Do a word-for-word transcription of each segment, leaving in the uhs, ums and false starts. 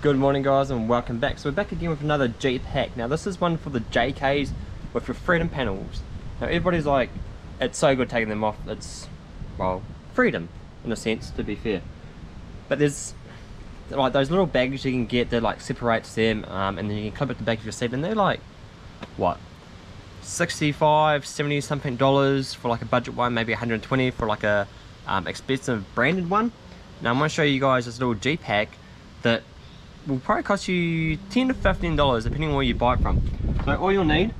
Good morning guys and welcome back. So we're back again with another Jeep hack. Now this is one for the J Ks with your Freedom panels. Now everybody's like, it's so good taking them off, it's, well, freedom in a sense, to be fair. But there's like those little bags you can get that like separates them um, and then you can clip it to the back of your seat, and they're like, what, sixty-five, seventy something dollars for like a budget one, maybe one hundred and twenty for like a um, expensive branded one. Now I'm going to show you guys this little Jeep hack that will probably cost you ten to fifteen dollars depending on where you buy it from. So all you'll need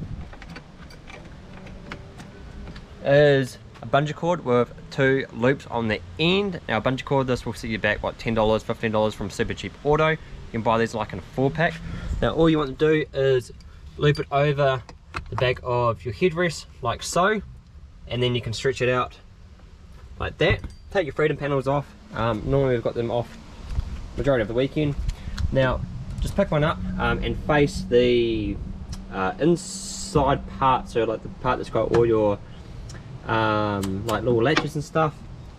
is a bungee cord with two loops on the end. Now a bungee cord, this will set you back what, ten dollars, fifteen dollars from Super Cheap Auto. You can buy these like in a four pack. Now all you want to do is loop it over the back of your headrest like so, and then you can stretch it out like that. Take your Freedom panels off. Um, normally we've got them off majority of the weekend. Now just pick one up um, and face the uh, inside part, so like the part that's got all your um, like little latches and stuff,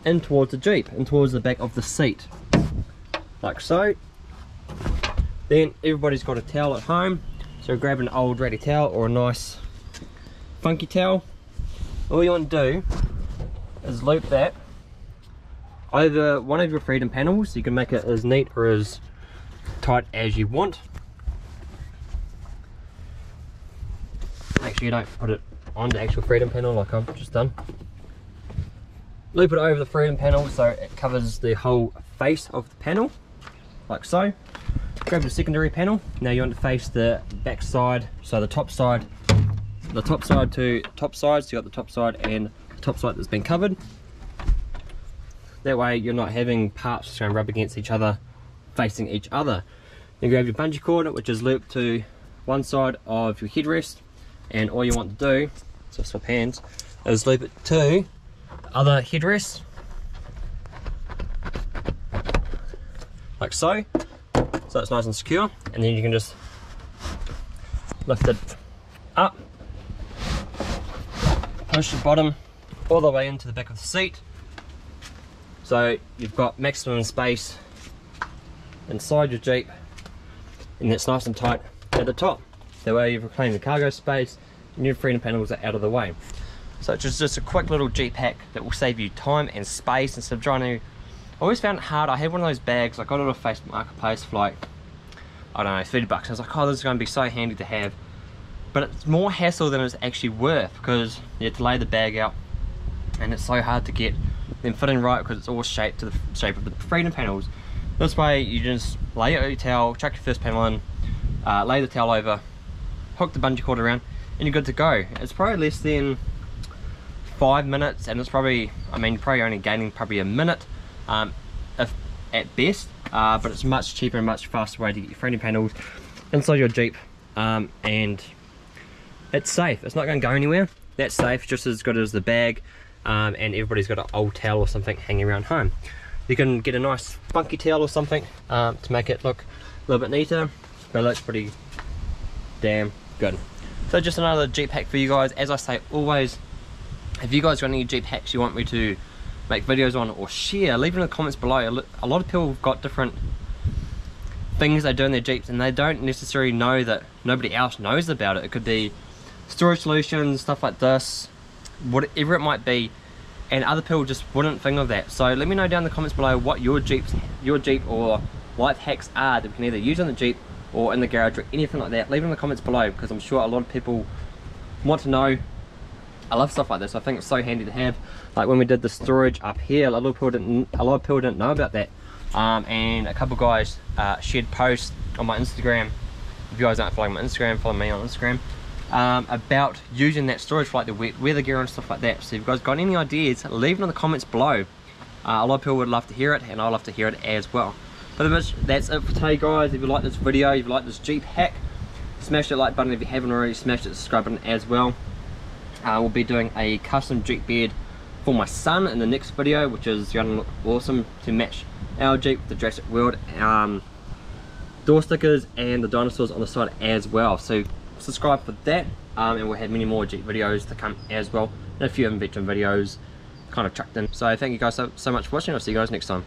in towards the Jeep, in towards the back of the seat like so. Then everybody's got a towel at home, so grab an old ratty towel or a nice funky towel. All you want to do is loop that over one of your Freedom panels. You can make it as neat or as tight as you want. Make sure you don't put it on the actual Freedom panel like I've just done. Loop it over the Freedom panel so it covers the whole face of the panel like so. Grab the secondary panel. Now you want to face the back side, so the top side, the top side to top side, so you got the top side and the top side that's been covered. That way you're not having parts going rub against each other, facing each other. Then grab your bungee cord, which is looped to one side of your headrest, and all you want to do, so swap hands, is loop it to other headrest like so, so it's nice and secure, and then you can just lift it up, push the bottom all the way into the back of the seat. So you've got maximum space inside your Jeep, and it's nice and tight at the top. That way you've reclaimed the cargo space and your Freedom panels are out of the way. So it's just, just a quick little Jeep hack that will save you time and space instead of trying to... I always found it hard. I had one of those bags, I got it off Facebook Marketplace for like, I don't know, thirty bucks. I was like, oh, this is going to be so handy to have. But it's more hassle than it's actually worth, because you have to lay the bag out and it's so hard to get then fitting right because it's all shaped to the shape of the Freedom panels. This way you just lay out your towel, chuck your first panel in, uh, lay the towel over, hook the bungee cord around, and you're good to go. It's probably less than five minutes, and it's probably, I mean, you're probably only gaining probably a minute um, if at best, uh, but it's much cheaper and much faster way to get your Freedom panels inside your Jeep, um, and it's safe. It's not going to go anywhere. That's safe, just as good as the bag. Um, and everybody's got an old towel or something hanging around home. You can get a nice funky towel or something um, to make it look a little bit neater, but it looks pretty damn good. So just another Jeep hack for you guys. As I say always, if you guys got any Jeep hacks you want me to make videos on or share, leave it in the comments below. A lot of people have got different things they do in their Jeeps and they don't necessarily know that nobody else knows about it. It could be storage solutions, stuff like this, whatever it might be, and other people just wouldn't think of that. So let me know down in the comments below what your Jeeps, your Jeep or life hacks are that we can either use on the Jeep or in the garage or anything like that. Leave it in the comments below, because I'm sure a lot of people want to know. I love stuff like this. I think it's so handy to have. Like when we did the storage up here, a lot of people didn't, a lot of people didn't know about that. Um, and a couple guys uh, shared posts on my Instagram. If you guys aren't following my Instagram, follow me on Instagram. Um, about using that storage for like the wet weather gear and stuff like that. So if you guys got any ideas, leave them in the comments below. Uh, a lot of people would love to hear it, and I'd love to hear it as well. But that's it for today guys. If you like this video, if you like this Jeep hack, smash that like button. If you haven't already, smash that subscribe button as well. Uh, we'll be doing a custom Jeep bed for my son in the next video, which is going to look awesome to match our Jeep with the Jurassic World um, door stickers and the dinosaurs on the side as well. So subscribe for that, um, and we'll have many more Jeep videos to come as well, and a few invention videos kind of chucked in. So thank you guys so, so much for watching. I'll see you guys next time.